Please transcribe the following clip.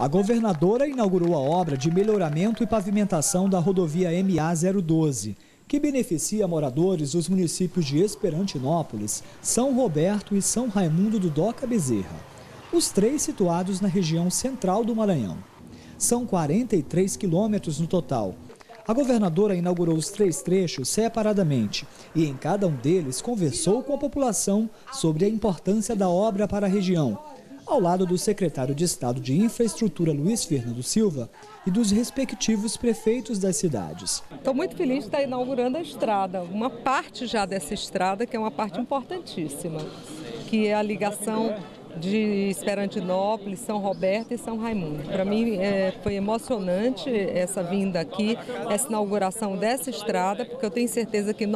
A governadora inaugurou a obra de melhoramento e pavimentação da rodovia MA-012, que beneficia moradores dos municípios de Esperantinópolis, São Roberto e São Raimundo do Doca Bezerra, os três situados na região central do Maranhão. São 43 quilômetros no total. A governadora inaugurou os três trechos separadamente e em cada um deles conversou com a população sobre a importância da obra para a região, ao lado do secretário de Estado de Infraestrutura, Luiz Fernando Silva, e dos respectivos prefeitos das cidades. Estou muito feliz de estar inaugurando a estrada, uma parte já dessa estrada, que é uma parte importantíssima, que é a ligação de Esperantinópolis, São Roberto e São Raimundo. Para mim foi emocionante essa vinda aqui, essa inauguração dessa estrada, porque eu tenho certeza que